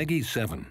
Peggy 7.